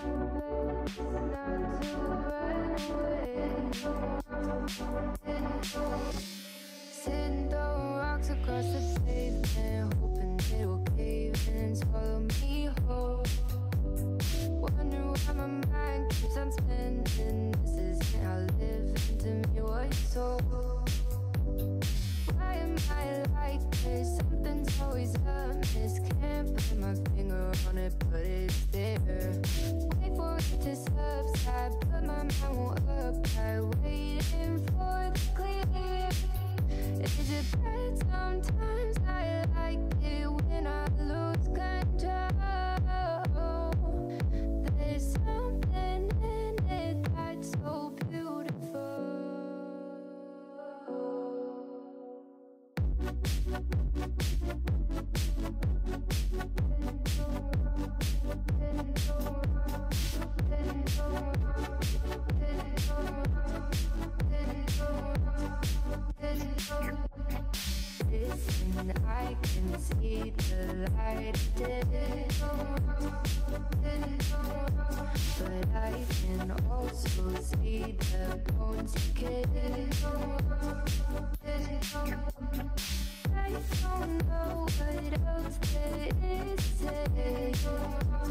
Sitting throwing rocks across the pavement, hoping it will cave in and swallow me whole. Wonder why my mind keeps on spinning. This isn't how living to me was sold. Why am I like this? Something's always up. Miss can't put my finger on it, but it's there. Wait for it to subside, but my mind won't apply. Waiting for the clear. Is it bad? Sometimes I like it when I lose control. There's something in it that's so beautiful. Listen, I can see the light of day, but I can also see the bones decay. I don't know what else there is to say. I'm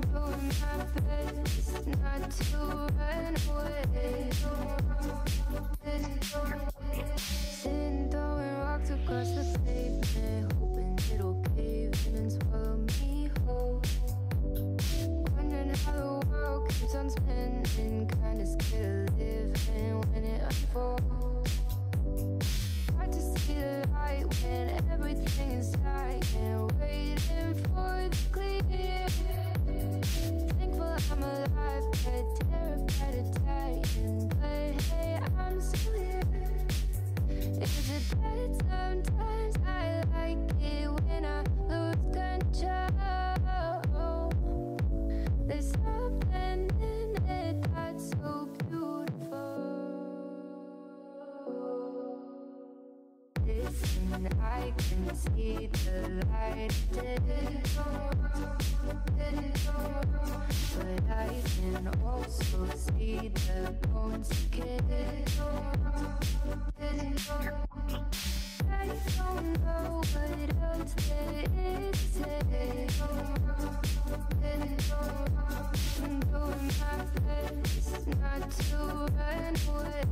doing my best not to run away. Sitting throwing rocks across the pavement, hoping it'll cave in and swallow me whole. Wondering how the world keeps on spinning, kinda scared of living when it unfolds. Hard to see the light when everything is dying, waiting for the clear. Thankful I'm alive, but terrified of dying. But hey, I'm still here. Is it bad? Sometimes I like it when I lose control. There's something in it that's so beautiful. Listen, I can see the light of day, but I can also see the bones decay. I don't know what else there is to say. I'm doing my best not to run away.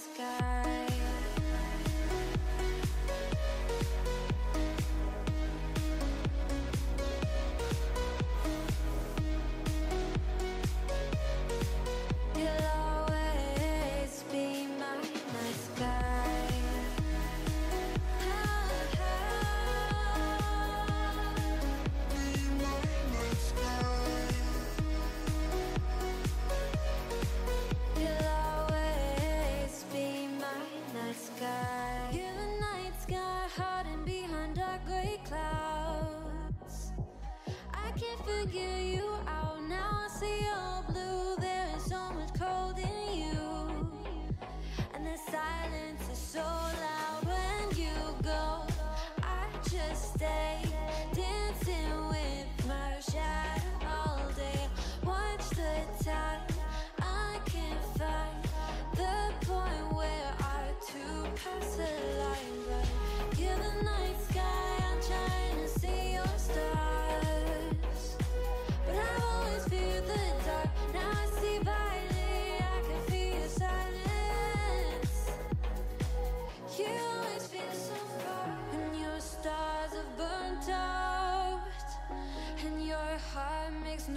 Sky.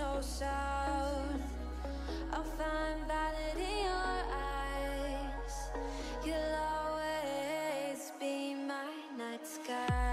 no sound. I'll find balance in your eyes. You'll always be my night sky.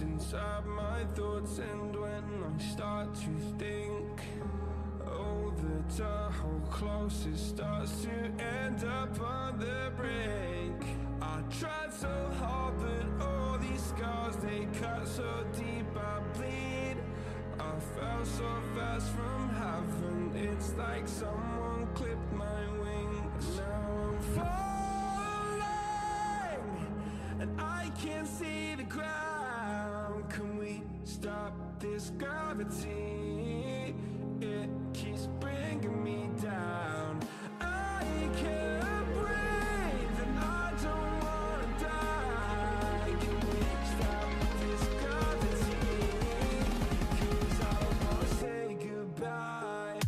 Inside my thoughts, and when I start to think, oh, the tunnel close, it starts to end up on the brink. I tried so hard, but all these scars, they cut so deep, I bleed. I fell so fast from heaven, it's like someone clipped my wings. Now I'm falling, and I can't see the ground. Can we stop this gravity? It keeps bringing me down. I can't breathe and I don't wanna die. Can we stop this gravity? 'Cause I don't wanna say goodbye.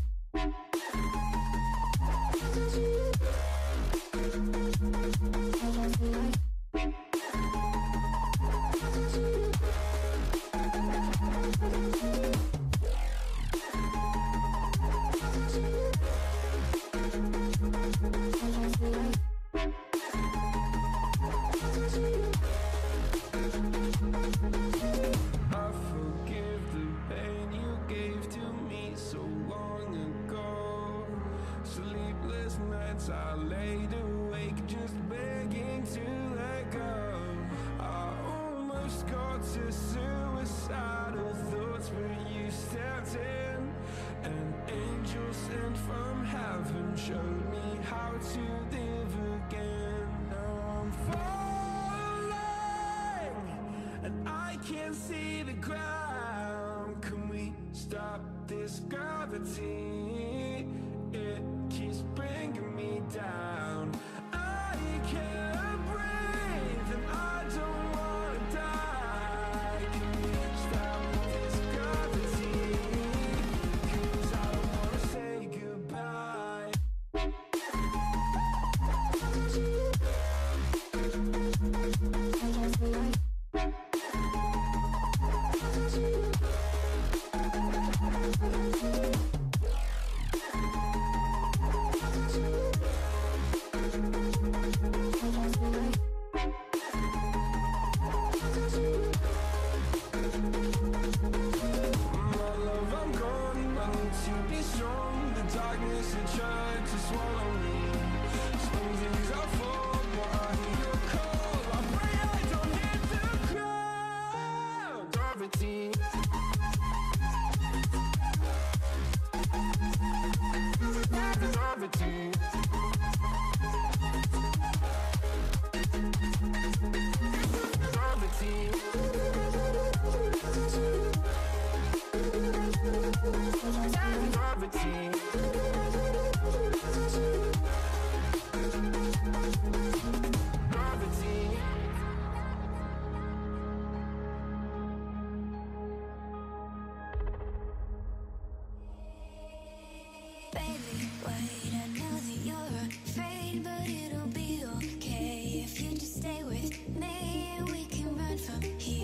Stay with me, we can run from here.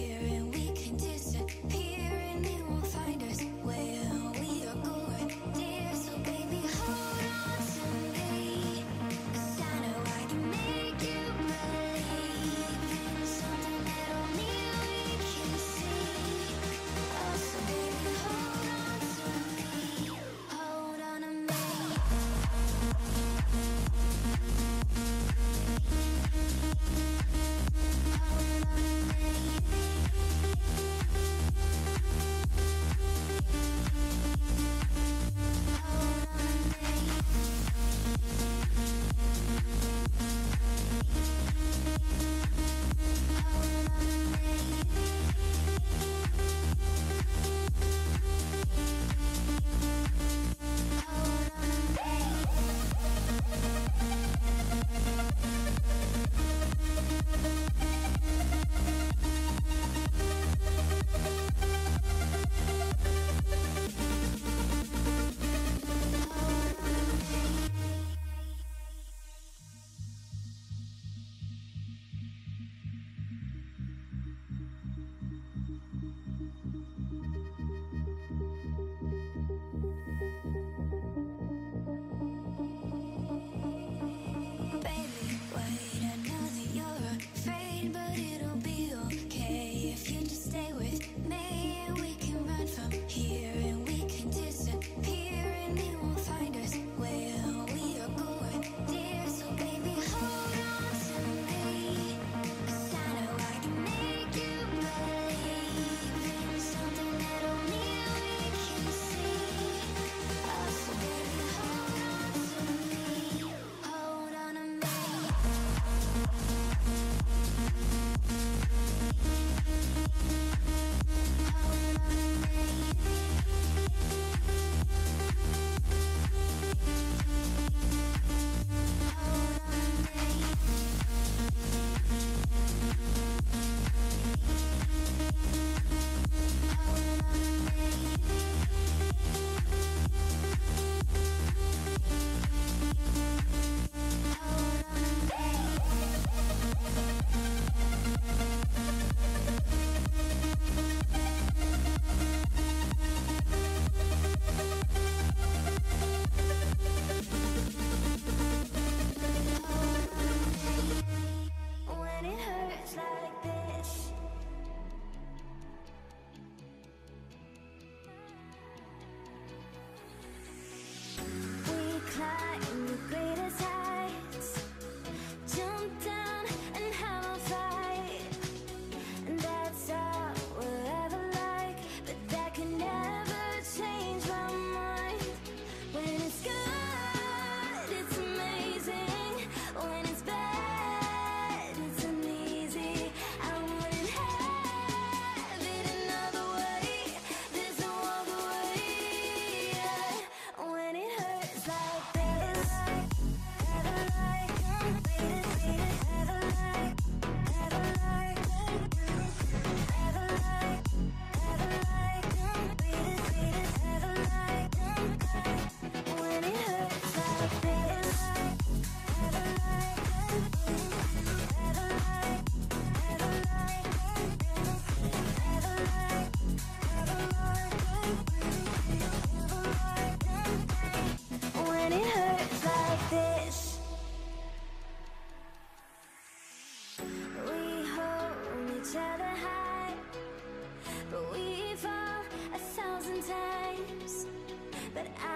sometimes, but I